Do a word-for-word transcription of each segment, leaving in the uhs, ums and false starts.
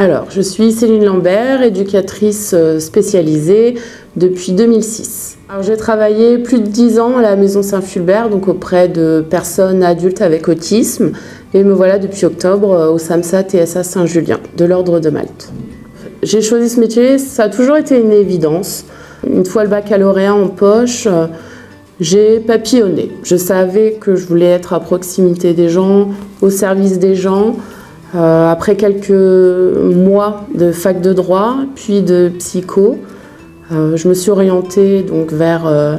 Alors, je suis Céline Lambert, éducatrice spécialisée depuis deux mille six. J'ai travaillé plus de dix ans à la maison Saint-Fulbert, donc auprès de personnes adultes avec autisme, et me voilà depuis octobre au SAMSA T S A Saint-Julien de l'Ordre de Malte. J'ai choisi ce métier, ça a toujours été une évidence. Une fois le baccalauréat en poche, j'ai papillonné. Je savais que je voulais être à proximité des gens, au service des gens. Euh, après quelques mois de fac de droit, puis de psycho, euh, je me suis orientée donc, vers euh,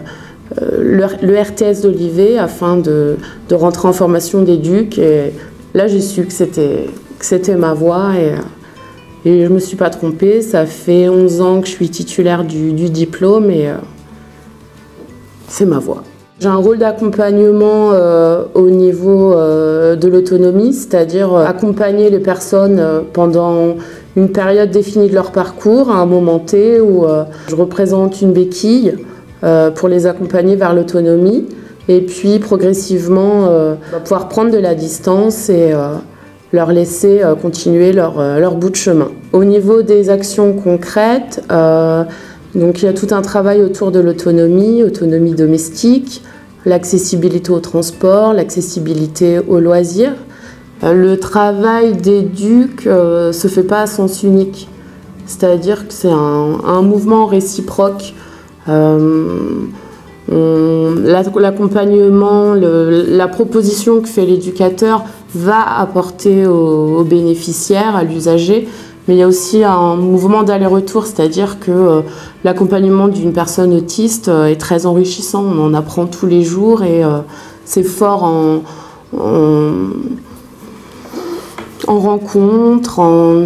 le, le R T S d'Olivet afin de, de rentrer en formation d'éduc. Et là, j'ai su que c'était ma voie et, et je ne me suis pas trompée. Ça fait onze ans que je suis titulaire du, du diplôme et euh, c'est ma voie. J'ai un rôle d'accompagnement euh, au niveau euh, de l'autonomie, c'est-à-dire euh, accompagner les personnes euh, pendant une période définie de leur parcours, à un moment T où euh, je représente une béquille euh, pour les accompagner vers l'autonomie et puis progressivement euh, pouvoir prendre de la distance et euh, leur laisser euh, continuer leur, euh, leur bout de chemin. Au niveau des actions concrètes, euh, donc il y a tout un travail autour de l'autonomie, autonomie domestique, l'accessibilité au transport, l'accessibilité aux loisirs. Le travail d'éduc euh, se fait pas à sens unique, c'est-à-dire que c'est un, un mouvement réciproque. Euh, L'accompagnement, la proposition que fait l'éducateur va apporter aux, aux bénéficiaires, à l'usager, mais il y a aussi un mouvement d'aller-retour, c'est-à-dire que euh, l'accompagnement d'une personne autiste euh, est très enrichissant, on en apprend tous les jours et euh, c'est fort en, en, en rencontre, en